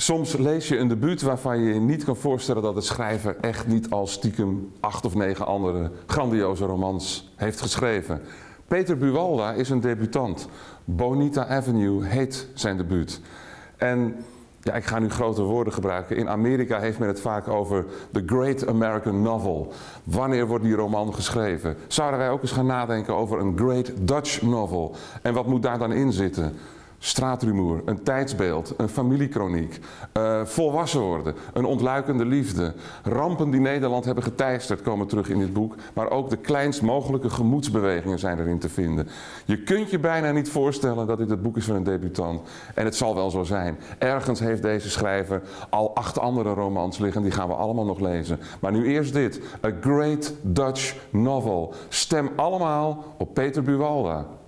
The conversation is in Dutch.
Soms lees je een debuut waarvan je je niet kan voorstellen dat de schrijver echt niet al stiekem 8 of 9 andere grandioze romans heeft geschreven. Peter Buwalda is een debutant. Bonita Avenue heet zijn debuut. En ja, ik ga nu grote woorden gebruiken. In Amerika heeft men het vaak over The Great American Novel. Wanneer wordt die roman geschreven? Zouden wij ook eens gaan nadenken over een Great Dutch Novel? En wat moet daar dan in zitten? Straatrumoer, een tijdsbeeld, een familiekroniek, volwassen worden, een ontluikende liefde. Rampen die Nederland hebben geteisterd komen terug in dit boek, maar ook de kleinst mogelijke gemoedsbewegingen zijn erin te vinden. Je kunt je bijna niet voorstellen dat dit het boek is van een debutant. En het zal wel zo zijn. Ergens heeft deze schrijver al 8 andere romans liggen, die gaan we allemaal nog lezen. Maar nu eerst dit, A Great Dutch Novel. Stem allemaal op Peter Buwalda.